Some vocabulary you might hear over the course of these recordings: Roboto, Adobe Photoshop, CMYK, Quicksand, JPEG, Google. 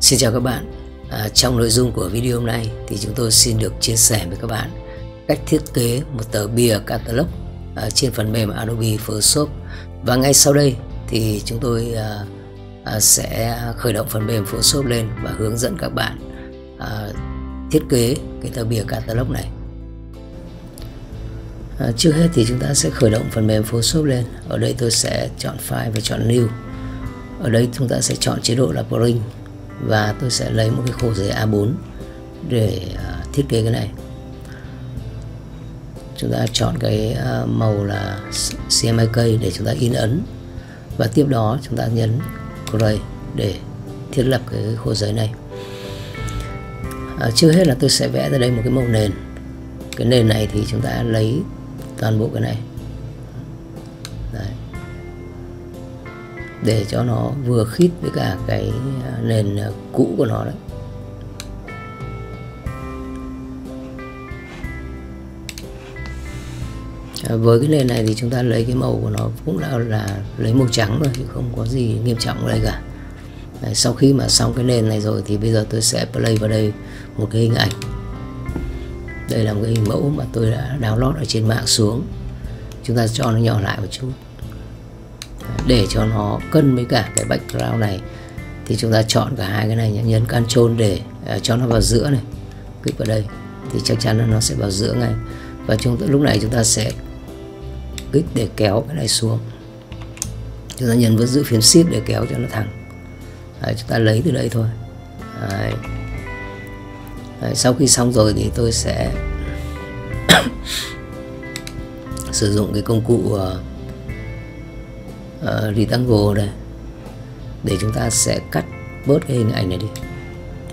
Xin chào các bạn. Trong nội dung của video hôm nay thì chúng tôi xin được chia sẻ với các bạn cách thiết kế một tờ bìa catalog trên phần mềm Adobe Photoshop. Và ngay sau đây thì chúng tôi sẽ khởi động phần mềm Photoshop lên và hướng dẫn các bạn thiết kế cái tờ bìa catalog này. Trước hết thì chúng ta sẽ khởi động phần mềm Photoshop lên. Ở đây tôi sẽ chọn file và chọn new. Ở đây chúng ta sẽ chọn chế độ là print và tôi sẽ lấy một cái khổ giấy A4 để thiết kế cái này. Chúng ta chọn cái màu là CMYK để chúng ta in ấn và tiếp đó chúng ta nhấn create để thiết lập cái khổ giấy này. Trước hết là tôi sẽ vẽ ra đây một cái màu nền. Cái nền này thì chúng ta lấy toàn bộ cái này. Đấy. Để cho nó vừa khít với cả cái nền cũ của nó đấy. Với cái nền này thì chúng ta lấy cái màu của nó cũng là lấy màu trắng thôi, chứ không có gì nghiêm trọng ở đây cả. Đấy, sau khi mà xong cái nền này rồi thì bây giờ tôi sẽ play vào đây một cái hình ảnh. Đây là một cái hình mẫu mà tôi đã download ở trên mạng xuống. Chúng ta cho nó nhỏ lại một chút để cho nó cân với cả cái background này. Thì chúng ta chọn cả hai cái này, nhấn Ctrl để cho nó vào giữa này. Click vào đây thì chắc chắn là nó sẽ vào giữa ngay. Và lúc này chúng ta sẽ click để kéo cái này xuống. Chúng ta nhấn vẫn giữ phím Shift để kéo cho nó thẳng. Đấy, chúng ta lấy từ đây thôi. Đấy. Đấy, sau khi xong rồi thì tôi sẽ sử dụng cái công cụ rectangle này để chúng ta sẽ cắt bớt cái hình ảnh này đi.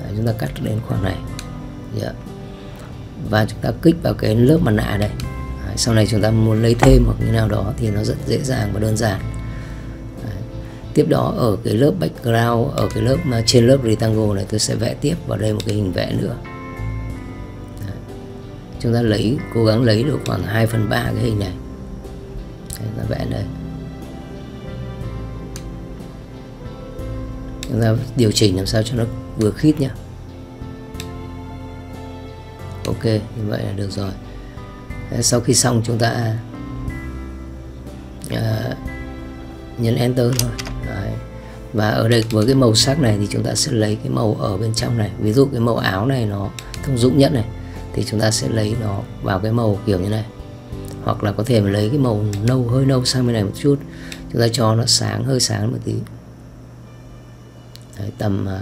Đấy, chúng ta cắt đến khoảng này. Yeah. Và chúng ta kích vào cái lớp mặt nạ đây. Đấy, sau này chúng ta muốn lấy thêm hoặc như nào đó thì nó rất dễ dàng và đơn giản. Đấy. Tiếp đó ở cái lớp background, ở cái lớp mà trên lớp rectangle này, tôi sẽ vẽ tiếp vào đây một cái hình vẽ nữa. Đấy. Chúng ta cố gắng lấy được khoảng 2/3 cái hình này. Đấy, chúng ta vẽ đây. Chúng ta điều chỉnh làm sao cho nó vừa khít nhé. Ok, như vậy là được rồi. Sau khi xong chúng ta nhấn Enter thôi. Đấy. Và ở đây với cái màu sắc này thì chúng ta sẽ lấy cái màu ở bên trong này. Ví dụ cái màu áo này nó thông dụng nhất này, thì chúng ta sẽ lấy nó vào cái màu kiểu như này. Hoặc là có thể mà lấy cái màu nâu, hơi nâu sang bên này một chút. Chúng ta cho nó sáng, hơi sáng một tí. Đấy,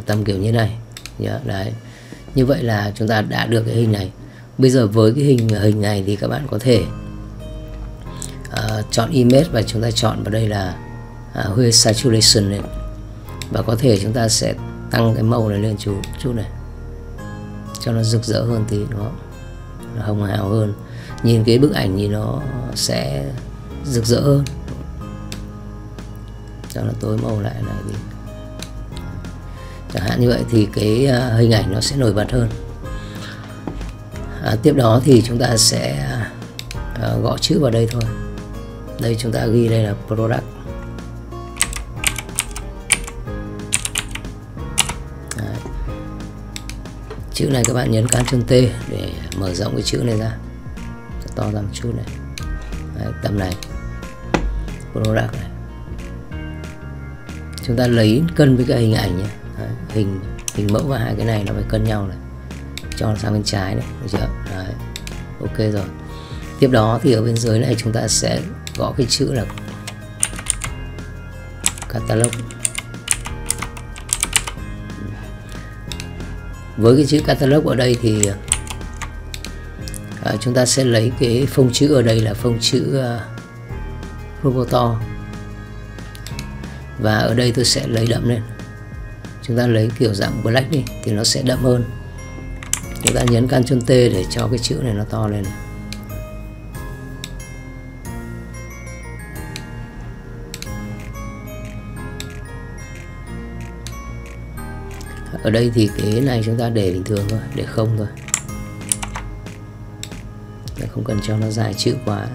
tầm kiểu như này. Đấy. Như vậy là chúng ta đã được cái hình này. Bây giờ với cái hình này thì các bạn có thể chọn image và chúng ta chọn vào đây là Hue Saturation này. Và có thể chúng ta sẽ tăng cái màu này lên chút này cho nó rực rỡ hơn tí, đúng không? Nó hồng hào hơn, nhìn cái bức ảnh thì nó sẽ rực rỡ hơn. Cho nó tối màu lại này thì chẳng hạn, như vậy thì cái hình ảnh nó sẽ nổi bật hơn. Tiếp đó thì chúng ta sẽ gõ chữ vào đây thôi. Đây chúng ta ghi đây là product. Đấy. Chữ này các bạn nhấn Ctrl T để mở rộng cái chữ này ra, to ra một chút này. Đấy, tầm này product này. Chúng ta lấy cân với cái hình ảnh nhé. Đấy, hình mẫu và hai cái này nó phải cân nhau này, cho nó sang bên trái này, được chưa? Đấy, ok rồi. Tiếp đó thì ở bên dưới này chúng ta sẽ gõ cái chữ là catalog. Với cái chữ catalog ở đây thì chúng ta sẽ lấy cái phông chữ ở đây là phông chữ Roboto. Và ở đây tôi sẽ lấy đậm lên. Chúng ta lấy kiểu dạng black đi thì nó sẽ đậm hơn. Chúng ta nhấn Ctrl T để cho cái chữ này nó to lên. Ở đây thì cái này chúng ta để bình thường thôi, để không thôi. Không cần cho nó dài chữ quá.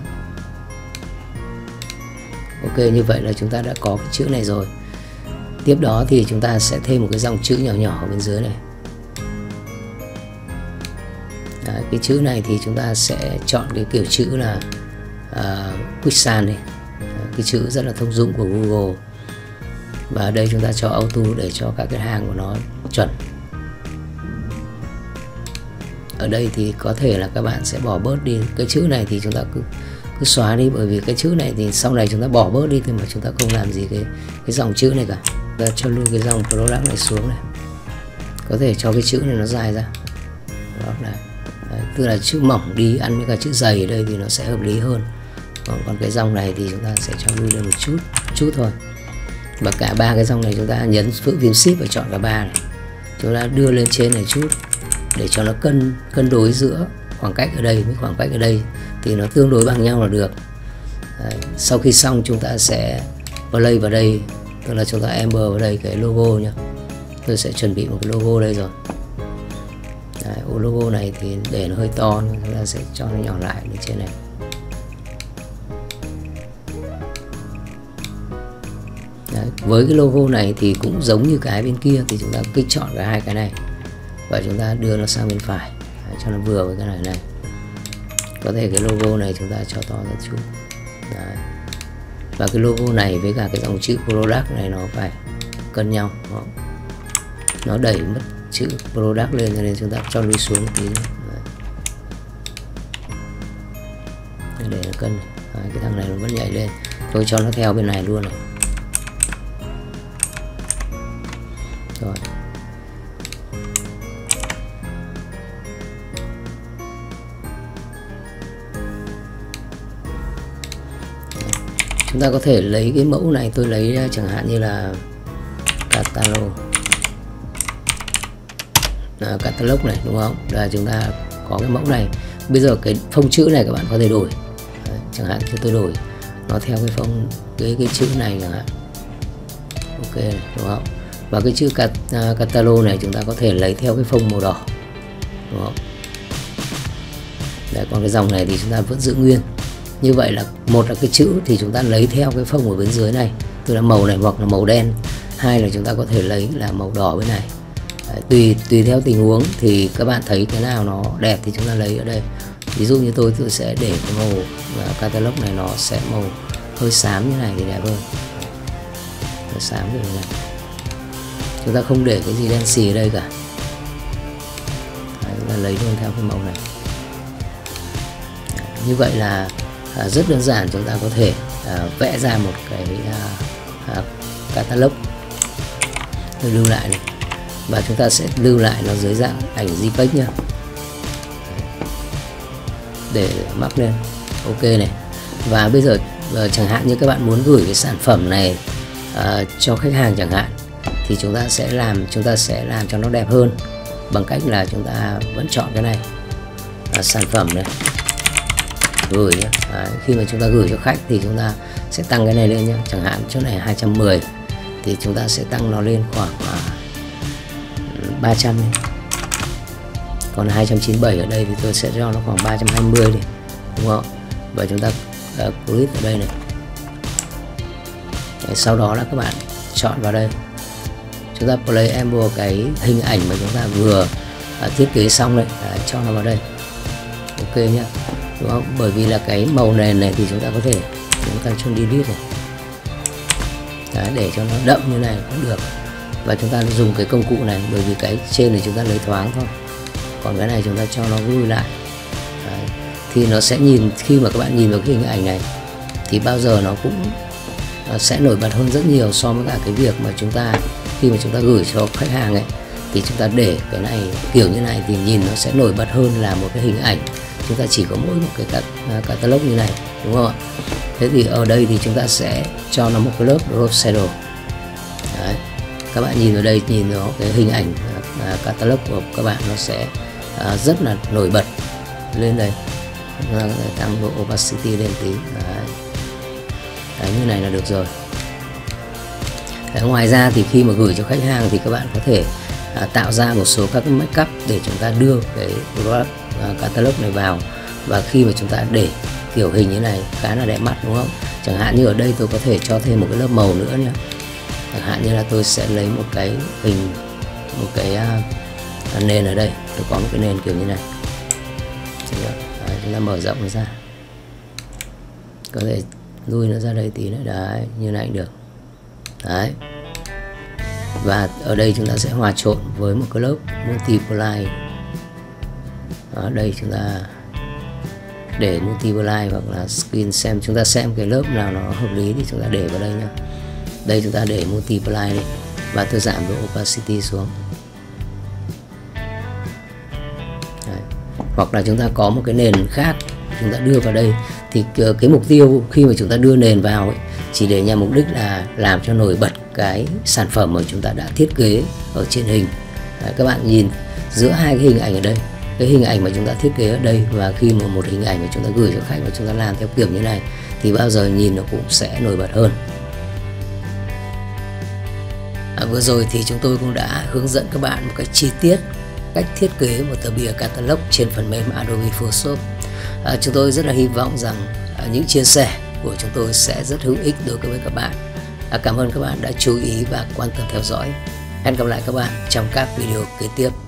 Ok, như vậy là chúng ta đã có cái chữ này rồi. Tiếp đó thì chúng ta sẽ thêm một cái dòng chữ nhỏ nhỏ ở bên dưới này. Đấy, cái chữ này thì chúng ta sẽ chọn cái kiểu chữ là Quicksand này. Cái chữ rất là thông dụng của Google. Và ở đây chúng ta cho auto để cho các cái hàng của nó chuẩn. Ở đây thì có thể là các bạn sẽ bỏ bớt đi. Cái chữ này thì chúng ta cứ xóa đi, bởi vì cái chữ này thì sau này chúng ta bỏ bớt đi thì mà chúng ta không làm gì cái dòng chữ này cả. Chúng ta cho luôn cái dòng product này xuống này. Có thể cho cái chữ này nó dài ra. Đấy, tức là chữ mỏng đi ăn với cả chữ dày ở đây thì nó sẽ hợp lý hơn. Còn cái dòng này thì chúng ta sẽ cho lui lên một chút thôi. Và cả ba cái dòng này chúng ta nhấn phím shift và chọn cả ba này. Chúng ta đưa lên trên này chút để cho nó cân đối giữa khoảng cách ở đây với khoảng cách ở đây thì nó tương đối bằng nhau là được. Đấy, sau khi xong chúng ta sẽ play vào đây, tức là chúng ta embed vào đây cái logo nhá. Tôi sẽ chuẩn bị một cái logo đây rồi. Đấy, logo này thì để nó hơi to, chúng ta sẽ cho nó nhỏ lại lên trên này. Đấy, với cái logo này thì cũng giống như cái bên kia thì chúng ta kích chọn cả hai cái này và chúng ta đưa nó sang bên phải. Đấy, cho nó vừa với cái này này. Có thể cái logo này chúng ta cho to ra chút. Đấy. Và cái logo này với cả cái dòng chữ product này nó phải cân nhau. Đó. Nó đẩy mất chữ product lên cho nên chúng ta cho lui xuống một tí. Đấy. Để nó cân. Đấy, cái thằng này nó vẫn nhảy lên. Tôi cho nó theo bên này luôn này. Rồi. Chúng ta có thể lấy cái mẫu này, tôi lấy chẳng hạn như là catalog. Đó, catalog này đúng không? Là chúng ta có cái mẫu này. Bây giờ cái phông chữ này các bạn có thể đổi. Đấy, chẳng hạn như tôi đổi nó theo cái phông cái chữ này chẳng hạn. Ok này, đúng không? Và cái chữ catalog này chúng ta có thể lấy theo cái phông màu đỏ. Đúng không? Đấy, còn cái dòng này thì chúng ta vẫn giữ nguyên. Như vậy là một là cái chữ thì chúng ta lấy theo cái phông ở bên dưới này, tức là màu này hoặc là màu đen. Hai là chúng ta có thể lấy là màu đỏ bên này. Đấy, tùy theo tình huống thì các bạn thấy cái nào nó đẹp thì chúng ta lấy ở đây. Ví dụ như tôi sẽ để cái màu catalog này nó sẽ màu hơi xám như này thì đẹp hơn. Hơi xám như thế này. Chúng ta không để cái gì đen xì ở đây cả. Đấy, chúng ta lấy luôn theo cái màu này. Đấy, như vậy là rất đơn giản, chúng ta có thể vẽ ra một cái catalog. Tôi lưu lại này. Và chúng ta sẽ lưu lại nó dưới dạng ảnh JPEG nhé. Để mắc lên. Ok này. Và bây giờ chẳng hạn như các bạn muốn gửi cái sản phẩm này cho khách hàng chẳng hạn, thì chúng ta sẽ làm cho nó đẹp hơn bằng cách là chúng ta vẫn chọn cái này sản phẩm này. Gửi nhé. Đấy, khi mà chúng ta gửi cho khách thì chúng ta sẽ tăng cái này lên nhé. Chẳng hạn chỗ này 210 thì chúng ta sẽ tăng nó lên khoảng 300 đi. Còn 297 ở đây thì tôi sẽ cho nó khoảng 320 đi, đúng không? Và chúng ta click ở đây này. Đấy, sau đó là các bạn chọn vào đây, chúng ta play embed cái hình ảnh mà chúng ta vừa thiết kế xong đấy, cho nó vào đây. Ok nhé. Đúng không? Bởi vì là cái màu nền này thì chúng ta có thể chúng ta cho delete này. Đấy, để cho nó đậm như này cũng được. Và chúng ta dùng cái công cụ này, bởi vì cái trên này chúng ta lấy thoáng thôi, còn cái này chúng ta cho nó vui lại. Đấy, thì nó sẽ nhìn, khi mà các bạn nhìn vào cái hình ảnh này thì bao giờ nó cũng sẽ nổi bật hơn rất nhiều so với cả cái việc mà chúng ta khi mà chúng ta gửi cho khách hàng ấy, thì chúng ta để cái này kiểu như này thì nhìn nó sẽ nổi bật hơn là một cái hình ảnh chúng ta chỉ có mỗi một cái catalog như này, đúng không ạ? Thế thì ở đây thì chúng ta sẽ cho nó một cái lớp drop shadow. Đấy, các bạn nhìn ở đây, nhìn nó cái hình ảnh catalog của các bạn nó sẽ rất là nổi bật lên đây. Chúng ta có thể tăng độ opacity lên tí. Đấy. Đấy, như này là được rồi. Đấy, ngoài ra thì khi mà gửi cho khách hàng thì các bạn có thể tạo ra một số các make up để chúng ta đưa cái product catalog này vào, và khi mà chúng ta để kiểu hình như này khá là đẹp mắt, đúng không? Chẳng hạn như ở đây tôi có thể cho thêm một cái lớp màu nữa nhé. chẳng hạn như là tôi sẽ lấy một cái hình, một cái nền ở đây, tôi có một cái nền kiểu như này. Đấy là mở rộng nó ra, có thể lui nó ra đây tí nữa, đấy như này cũng được. Đấy, và ở đây chúng ta sẽ hòa trộn với một cái lớp multiply. Ở đây chúng ta để multiply hoặc là skin, xem chúng ta xem cái lớp nào nó hợp lý thì chúng ta để vào đây nhá. Đây chúng ta để multiply đi, và tôi giảm độ opacity xuống. Đấy. Hoặc là chúng ta có một cái nền khác chúng ta đưa vào đây, thì cái mục tiêu khi mà chúng ta đưa nền vào ấy, chỉ để nhằm mục đích là làm cho nổi bật cái sản phẩm mà chúng ta đã thiết kế ở trên hình. Đấy, các bạn nhìn giữa hai cái hình ảnh ở đây, cái hình ảnh mà chúng ta thiết kế ở đây và khi mà một hình ảnh mà chúng ta gửi cho khách và chúng ta làm theo kiểu như này thì bao giờ nhìn nó cũng sẽ nổi bật hơn. Vừa rồi thì chúng tôi cũng đã hướng dẫn các bạn một cách chi tiết cách thiết kế một tờ bìa catalog trên phần mềm Adobe Photoshop. Chúng tôi rất là hy vọng rằng những chia sẻ của chúng tôi sẽ rất hữu ích đối với các bạn. Cảm ơn các bạn đã chú ý và quan tâm theo dõi. Hẹn gặp lại các bạn trong các video kế tiếp.